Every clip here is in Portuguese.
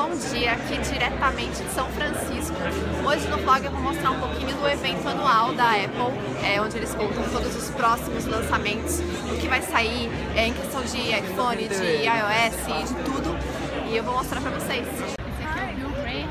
Bom dia, aqui diretamente de São Francisco. Hoje no vlog eu vou mostrar um pouquinho do evento anual da Apple, onde eles contam todos os próximos lançamentos, o que vai sair em questão de iPhone, de iOS, de tudo. E eu vou mostrar pra vocês. Esse aqui é o Bill Graham,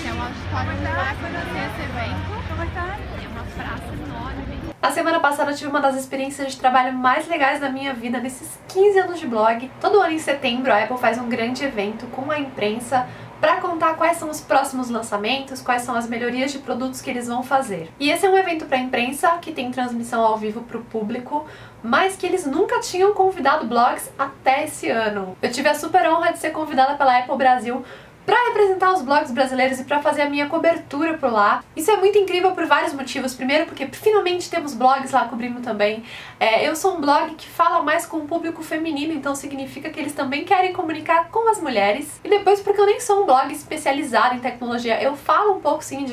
que é um auditório que vai acontecer esse evento. É uma praça enorme. Na semana passada eu tive uma das experiências de trabalho mais legais da minha vida nesses 15 anos de blog. Todo ano em setembro a Apple faz um grande evento com a imprensa para contar quais são os próximos lançamentos, quais são as melhorias de produtos que eles vão fazer. E esse é um evento para a imprensa que tem transmissão ao vivo para o público, mas que eles nunca tinham convidado blogs até esse ano. Eu tive a super honra de ser convidada pela Apple Brasil para representar os blogs brasileiros e para fazer a minha cobertura por lá. Isso é muito incrível por vários motivos. Primeiro, porque finalmente temos blogs lá cobrindo também. Eu sou um blog que fala mais com o público feminino, então significa que eles também querem comunicar com as mulheres. E depois, porque eu nem sou um blog especializado em tecnologia. Eu falo um pouco, sim,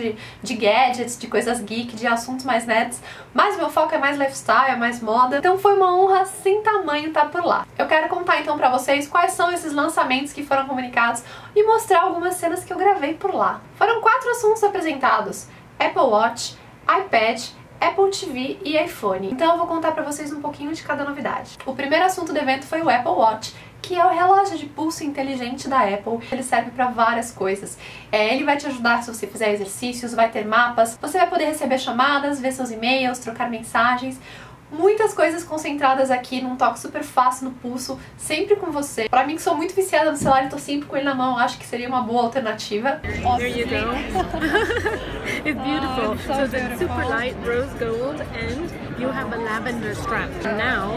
de gadgets, de coisas geek, de assuntos mais nerds, mas meu foco é mais lifestyle, é mais moda. Então foi uma honra sem tamanho estar por lá. Eu quero contar então pra vocês quais são esses lançamentos que foram comunicados e mostrar algumas cenas que eu gravei por lá. Foram 4 assuntos apresentados: Apple Watch, iPad, Apple TV e iPhone. Então eu vou contar pra vocês um pouquinho de cada novidade. O primeiro assunto do evento foi o Apple Watch, que é o relógio de pulso inteligente da Apple. Ele serve para várias coisas. Ele vai te ajudar se você fizer exercícios, vai ter mapas, você vai poder receber chamadas, ver seus e-mails, trocar mensagens. Muitas coisas concentradas aqui num toque super fácil no pulso, sempre com você. Pra mim, que sou muito viciada no celular e tô sempre com ele na mão, acho que seria uma boa alternativa. There you go. It's beautiful. It's so beautiful. Super light rose gold and you have a lavender strap. Now,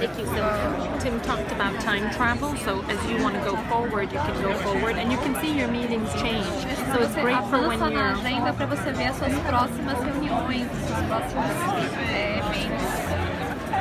taking some, Tim talked about time travel, so as you want to go forward and you can see your meetings change. So it's great for when you're... na agenda pra você ver as suas próximas reuniões, os próximos...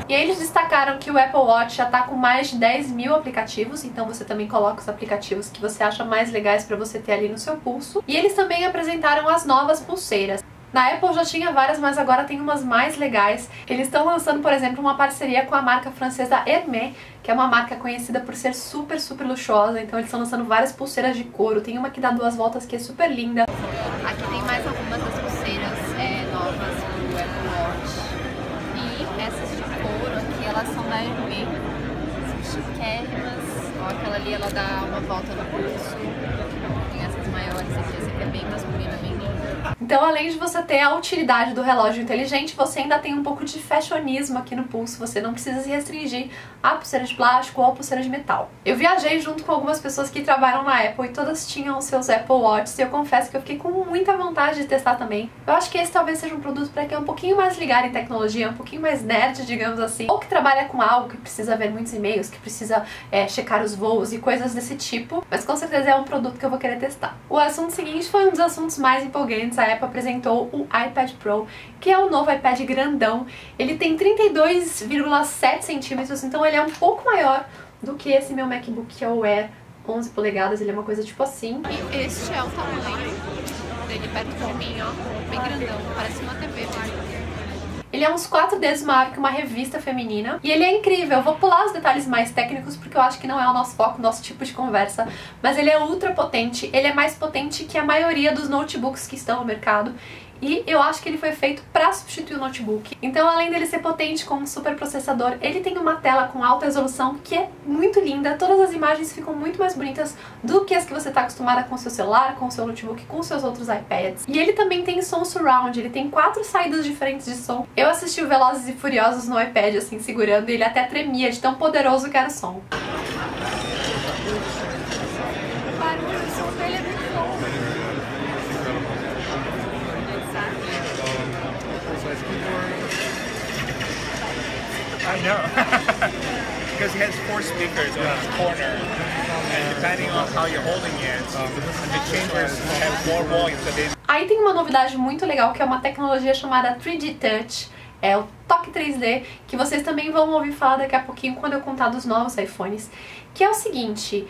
E aí eles destacaram que o Apple Watch já tá com mais de 10.000 aplicativos, então você também coloca os aplicativos que você acha mais legais pra você ter ali no seu pulso. E eles também apresentaram as novas pulseiras. Na Apple já tinha várias, mas agora tem umas mais legais. Eles estão lançando, por exemplo, uma parceria com a marca francesa Hermès, que é uma marca conhecida por ser super, super luxuosa. Então eles estão lançando várias pulseiras de couro. Tem uma que dá 2 voltas que é super linda. Aqui tem mais algumas das pulseiras novas do Apple Watch. Essas de couro aqui, elas são da Hermès, são chiquérrimas. Ó, aquela ali, ela dá uma volta no pulso. Tem essas maiores aqui, essa aqui é bem masculina, bem linda. Então, além de você ter a utilidade do relógio inteligente, você ainda tem um pouco de fashionismo aqui no pulso. Você não precisa se restringir a pulseira de plástico ou a pulseira de metal. Eu viajei junto com algumas pessoas que trabalham na Apple e todas tinham os seus Apple Watches e eu confesso que eu fiquei com muita vontade de testar também. Eu acho que esse talvez seja um produto para quem é um pouquinho mais ligado em tecnologia, um pouquinho mais nerd, digamos assim, ou que trabalha com algo que precisa ver muitos e-mails, que precisa checar os voos e coisas desse tipo, mas com certeza é um produto que eu vou querer testar. O assunto seguinte foi um dos assuntos mais empolgantes. A Apple apresentou o iPad Pro, que é o novo iPad grandão. Ele tem 32,7 centímetros, então ele é um pouco maior do que esse meu MacBook, que é o Air 11 polegadas, ele é uma coisa tipo assim. E este é o tamanho dele perto de mim, ó, bem grandão, parece uma TV, Marco. Ele é uns 4 vezes maior que uma revista feminina. E ele é incrível. Eu vou pular os detalhes mais técnicos porque eu acho que não é o nosso foco, o nosso tipo de conversa. Mas ele é ultra potente. Ele é mais potente que a maioria dos notebooks que estão no mercado. E eu acho que ele foi feito para substituir o notebook. Então, além dele ser potente com um super processador, ele tem uma tela com alta resolução que é muito linda. Todas as imagens ficam muito mais bonitas do que as que você está acostumada com o seu celular, com o seu notebook, com os seus outros iPads. E ele também tem som surround, ele tem 4 saídas diferentes de som. Eu assisti o Velozes e Furiosos no iPad, assim, segurando, e ele até tremia de tão poderoso que era o som. I know, because it has 4 speakers on each corner, and depending on how you're holding it, the chambers have more volume. Aí tem uma novidade muito legal que é uma tecnologia chamada 3D Touch, é o toque 3D, que vocês também vão ouvir falar daqui a pouquinho quando eu contar dos novos iPhones. Que é o seguinte,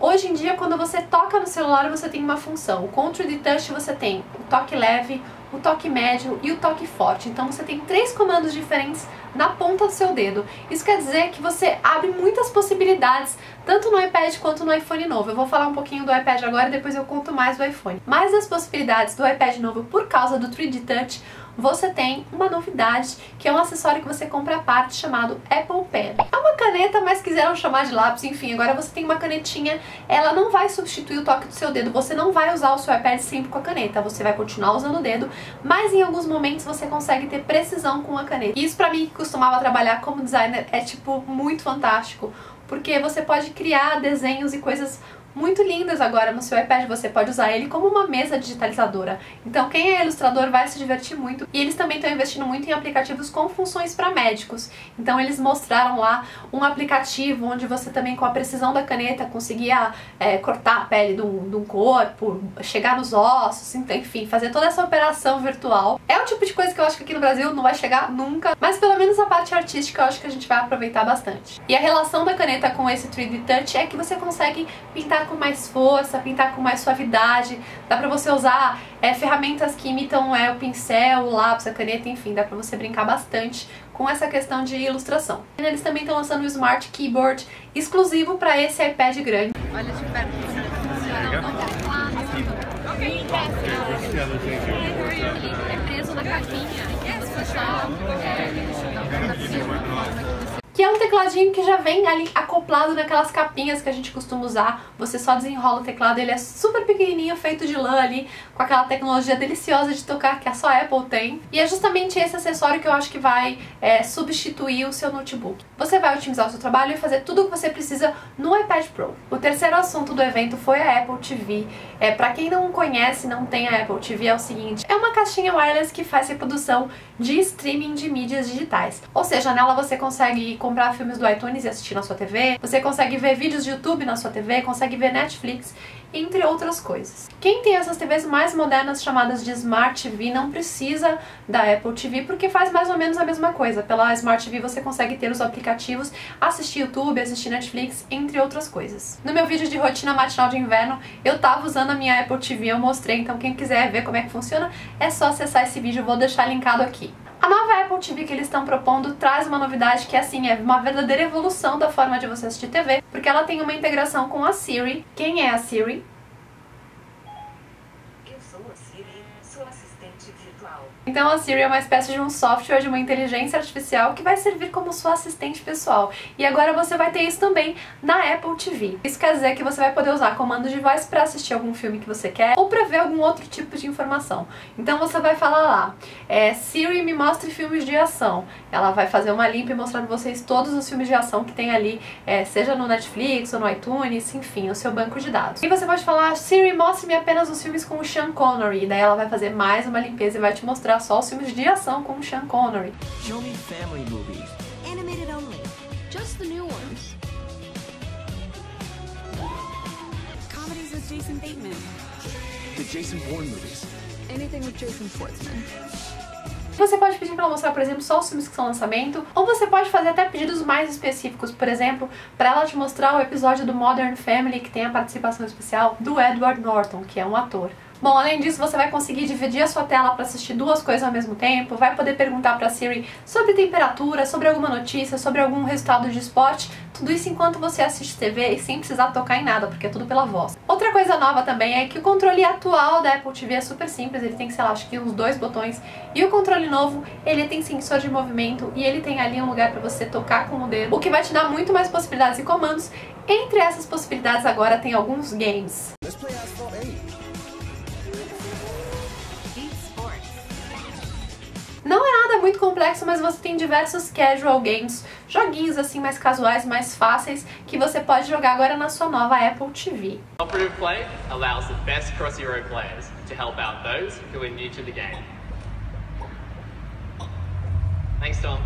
hoje em dia quando você toca no celular você tem uma função. Com o 3D Touch você tem o toque leve, o toque médio e o toque forte. Então você tem 3 comandos diferentes na ponta do seu dedo. Isso quer dizer que você abre muitas possibilidades tanto no iPad quanto no iPhone novo. Eu vou falar um pouquinho do iPad agora e depois eu conto mais do iPhone. Mas as possibilidades do iPad novo por causa do 3D Touch, você tem uma novidade, que é um acessório que você compra à parte chamado Apple Pen. É uma caneta, mas quiseram chamar de lápis, enfim, agora você tem uma canetinha, ela não vai substituir o toque do seu dedo, você não vai usar o seu iPad sempre com a caneta, você vai continuar usando o dedo, mas em alguns momentos você consegue ter precisão com a caneta. E isso pra mim, que costumava trabalhar como designer, é tipo muito fantástico, porque você pode criar desenhos e coisas muito lindas agora no seu iPad, você pode usar ele como uma mesa digitalizadora. Então quem é ilustrador vai se divertir muito. E eles também estão investindo muito em aplicativos com funções para médicos. Então eles mostraram lá um aplicativo onde você também, com a precisão da caneta, conseguia cortar a pele de um corpo, chegar nos ossos, enfim, fazer toda essa operação virtual. É o tipo de coisa que eu acho que aqui no Brasil não vai chegar nunca, mas pelo menos a parte artística eu acho que a gente vai aproveitar bastante. E a relação da caneta com esse 3D Touch é que você consegue pintar com mais força, pintar com mais suavidade, dá pra você usar ferramentas que imitam o pincel, o lápis, a caneta, enfim, dá pra você brincar bastante com essa questão de ilustração. Eles também estão lançando um Smart Keyboard exclusivo pra esse iPad grande. Olha de perto, é preso na caixinha. Que é um tecladinho que já vem ali acoplado naquelas capinhas que a gente costuma usar. Você só desenrola o teclado, ele é super pequenininho, feito de lã ali, com aquela tecnologia deliciosa de tocar que só a Apple tem. E é justamente esse acessório que eu acho que vai substituir o seu notebook. Você vai otimizar o seu trabalho e fazer tudo o que você precisa no iPad Pro. O terceiro assunto do evento foi a Apple TV. Pra quem não conhece, não tem a Apple TV, é o seguinte: é uma caixinha wireless que faz reprodução de streaming de mídias digitais. Ou seja, nela você consegue comprar filmes do iTunes e assistir na sua TV, você consegue ver vídeos de YouTube na sua TV, consegue ver Netflix, entre outras coisas. Quem tem essas TVs mais modernas, chamadas de Smart TV, não precisa da Apple TV, porque faz mais ou menos a mesma coisa. Pela Smart TV você consegue ter os aplicativos, assistir YouTube, assistir Netflix, entre outras coisas. No meu vídeo de rotina matinal de inverno, eu tava usando a minha Apple TV, eu mostrei, então quem quiser ver como é que funciona, é só acessar esse vídeo, eu vou deixar linkado aqui. A nova Apple TV que eles estão propondo traz uma novidade que, assim, é uma verdadeira evolução da forma de você assistir TV, porque ela tem uma integração com a Siri. Quem é a Siri? Eu sou a Siri, sua assistente virtual. Então a Siri é uma espécie de um software, de uma inteligência artificial que vai servir como sua assistente pessoal. E agora você vai ter isso também na Apple TV. Isso quer dizer que você vai poder usar comandos de voz para assistir algum filme que você quer ou para ver algum outro tipo de informação. Então você vai falar lá, Siri, me mostre filmes de ação. Ela vai fazer uma limpa e mostrar pra vocês todos os filmes de ação que tem ali, seja no Netflix ou no iTunes, enfim, o seu banco de dados. E você pode falar, Siri, mostre-me apenas os filmes com o Sean Connery. Daí ela vai fazer mais uma limpeza e vai te mostrar só os filmes de ação com o Sean Connery. Show me family movies. Animated only. Just the new ones. Comedies with Jason Bateman. The Jason Bourne movies. Anything with Jason Schwartzman. Você pode pedir para ela mostrar, por exemplo, só os filmes que são lançamento, ou você pode fazer até pedidos mais específicos, por exemplo, para ela te mostrar o episódio do Modern Family que tem a participação especial do Edward Norton, que é um ator. Bom, além disso, você vai conseguir dividir a sua tela para assistir duas coisas ao mesmo tempo, vai poder perguntar para a Siri sobre temperatura, sobre alguma notícia, sobre algum resultado de esporte, tudo isso enquanto você assiste TV e sem precisar tocar em nada, porque é tudo pela voz. Outra coisa nova também é que o controle atual da Apple TV é super simples, ele tem, sei lá, acho que uns 2 botões, e o controle novo, ele tem sensor de movimento e ele tem ali um lugar para você tocar com o dedo, o que vai te dar muito mais possibilidades e comandos. Entre essas possibilidades agora tem alguns games. Não é nada muito complexo, mas você tem diversos casual games, joguinhos assim mais casuais, mais fáceis, que você pode jogar agora na sua nova Apple TV. Cooperative play allows the best cross-hero players to help out those who are new to the game. Thanks, Tom.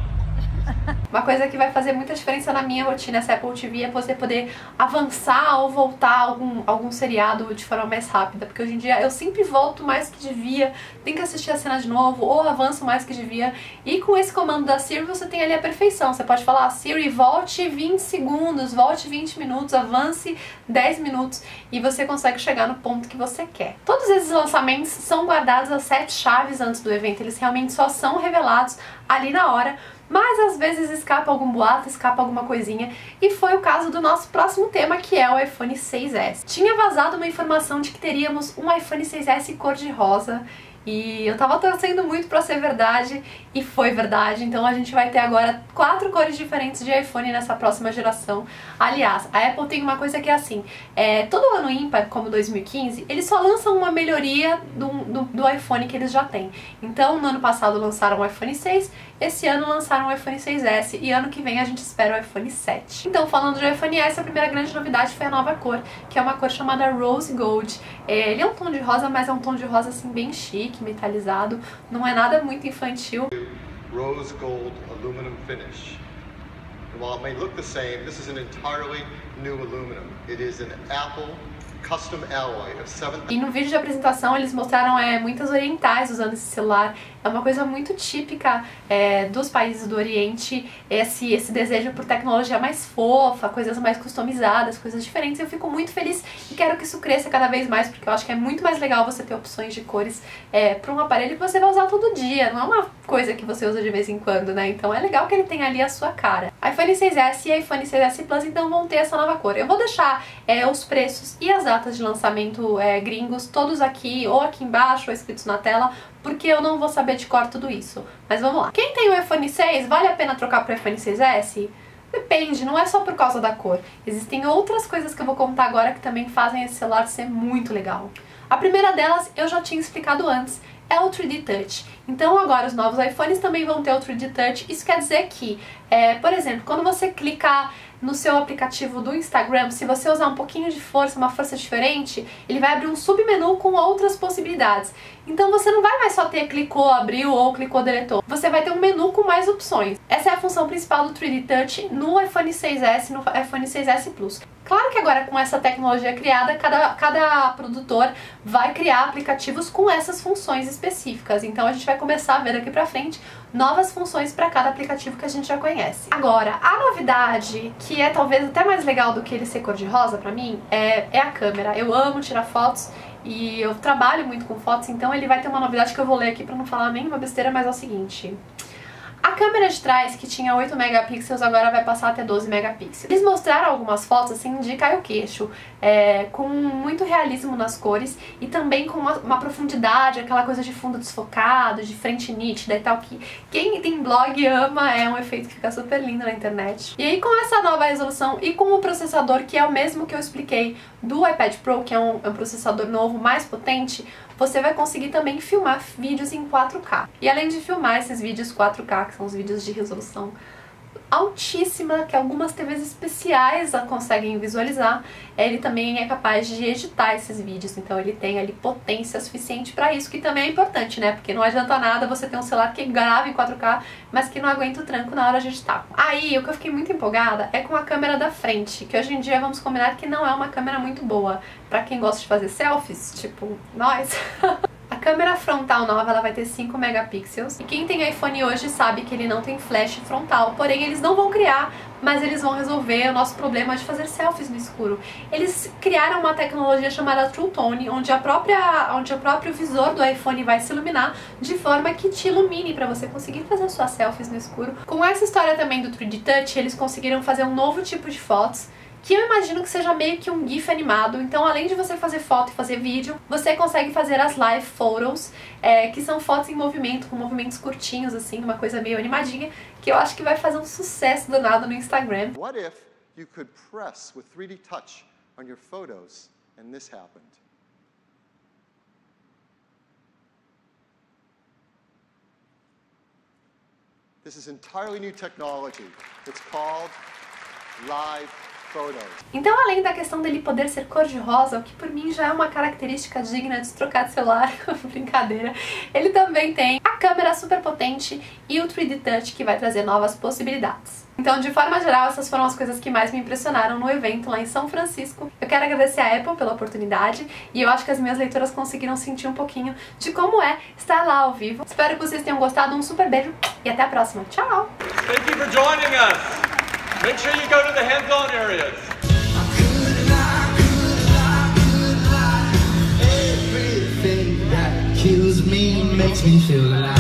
Uma coisa que vai fazer muita diferença na minha rotina essa Apple TV é você poder avançar ou voltar algum seriado de forma mais rápida, porque hoje em dia eu sempre volto mais que devia, tenho que assistir a cena de novo, ou avanço mais que devia, e com esse comando da Siri você tem ali a perfeição. Você pode falar, Siri, volte 20 segundos, volte 20 minutos, avance 10 minutos, e você consegue chegar no ponto que você quer. Todos esses lançamentos são guardados a 7 chaves antes do evento, eles realmente só são revelados ali na hora, mas às vezes escapa algum boato, escapa alguma coisinha, e foi o caso do nosso próximo tema, que é o iPhone 6s. Tinha vazado uma informação de que teríamos um iPhone 6s cor-de-rosa, e eu tava torcendo muito pra ser verdade, e foi verdade, então a gente vai ter agora 4 cores diferentes de iPhone nessa próxima geração. Aliás, a Apple tem uma coisa que é assim, todo ano ímpar, como 2015, eles só lançam uma melhoria do iPhone que eles já têm. Então, no ano passado lançaram o iPhone 6, esse ano lançaram o iPhone 6s, e ano que vem a gente espera o iPhone 7. Então, falando de iPhone S, a primeira grande novidade foi a nova cor, que é uma cor chamada Rose Gold. Ele é um tom de rosa, mas é um tom de rosa assim bem chique, metalizado, não é nada muito infantil. Rose Gold aluminum finish. And while it may look the same, this is an entirely new aluminum. It is an Apple custom alloy of 7. E no vídeo de apresentação eles mostraram muitas orientais usando esse celular. É uma coisa muito típica dos países do Oriente, esse desejo por tecnologia mais fofa, coisas mais customizadas, coisas diferentes. Eu fico muito feliz e quero que isso cresça cada vez mais, porque eu acho que é muito mais legal você ter opções de cores para um aparelho que você vai usar todo dia, não é uma coisa que você usa de vez em quando, né? Então é legal que ele tenha ali a sua cara. iPhone 6s e iPhone 6s Plus então vão ter essa nova cor. Eu vou deixar os preços e as datas de lançamento gringos todos aqui, ou aqui embaixo, ou escritos na tela, porque eu não vou saber de cor tudo isso, mas vamos lá. Quem tem o iPhone 6, vale a pena trocar para o iPhone 6s? Depende, não é só por causa da cor. Existem outras coisas que eu vou contar agora que também fazem esse celular ser muito legal. A primeira delas eu já tinha explicado antes, é o 3D Touch. Então agora os novos iPhones também vão ter o 3D Touch. Isso quer dizer que, por exemplo, quando você clicar no seu aplicativo do Instagram, se você usar um pouquinho de força, uma força diferente, ele vai abrir um submenu com outras possibilidades. Então você não vai mais só ter clicou, abriu ou clicou, deletou. Você vai ter um menu com mais opções. Essa é a função principal do 3D Touch no iPhone 6s, no iPhone 6s Plus. Claro que agora com essa tecnologia criada, cada produtor vai criar aplicativos com essas funções específicas. Então a gente vai começar a ver daqui pra frente novas funções para cada aplicativo que a gente já conhece. Agora, a novidade, que é talvez até mais legal do que ele ser cor-de-rosa pra mim, é a câmera. Eu amo tirar fotos e eu trabalho muito com fotos, então ele vai ter uma novidade que eu vou ler aqui pra não falar nenhuma besteira, mas é o seguinte: a câmera de trás, que tinha 8 megapixels, agora vai passar até 12 megapixels. Eles mostraram algumas fotos assim de cair o queixo, com muito realismo nas cores e também com uma profundidade, aquela coisa de fundo desfocado, de frente nítida e tal, que quem tem blog ama, é um efeito que fica super lindo na internet. E aí com essa nova resolução e com o processador, que é o mesmo que eu expliquei do iPad Pro, que é um processador novo, mais potente, você vai conseguir também filmar vídeos em 4K. E além de filmar esses vídeos 4K, que são os vídeos de resolução altíssima, que algumas TVs especiais conseguem visualizar, ele também é capaz de editar esses vídeos, então ele tem ali potência suficiente para isso, que também é importante, né? Porque não adianta nada você ter um celular que grava em 4K, mas que não aguenta o tranco na hora de editar. Aí, o que eu fiquei muito empolgada é com a câmera da frente, que hoje em dia vamos combinar que não é uma câmera muito boa para quem gosta de fazer selfies, tipo nós. A câmera frontal nova, ela vai ter 5 megapixels, e quem tem iPhone hoje sabe que ele não tem flash frontal, porém eles não vão criar, mas eles vão resolver o nosso problema de fazer selfies no escuro. Eles criaram uma tecnologia chamada True Tone, onde o próprio visor do iPhone vai se iluminar de forma que te ilumine para você conseguir fazer suas selfies no escuro. Com essa história também do 3D Touch, eles conseguiram fazer um novo tipo de fotos, que eu imagino que seja meio que um GIF animado. Então, além de você fazer foto e fazer vídeo, você consegue fazer as Live Photos, que são fotos em movimento, com movimentos curtinhos, assim, uma coisa meio animadinha, que eu acho que vai fazer um sucesso danado no Instagram. What if you could press with 3D Touch on your photos and this happened? This is entirely new technology. It's called Live Photos. Então, além da questão dele poder ser cor-de-rosa, o que por mim já é uma característica digna de trocar de celular, brincadeira, ele também tem a câmera super potente e o 3D Touch, que vai trazer novas possibilidades. Então, de forma geral, essas foram as coisas que mais me impressionaram no evento lá em São Francisco. Eu quero agradecer a Apple pela oportunidade, e eu acho que as minhas leitoras conseguiram sentir um pouquinho de como é estar lá ao vivo. Espero que vocês tenham gostado, um super beijo e até a próxima. Tchau! Thank you for joining us. Make sure you go to the hands-on areas. Everything that kills me makes me feel alive.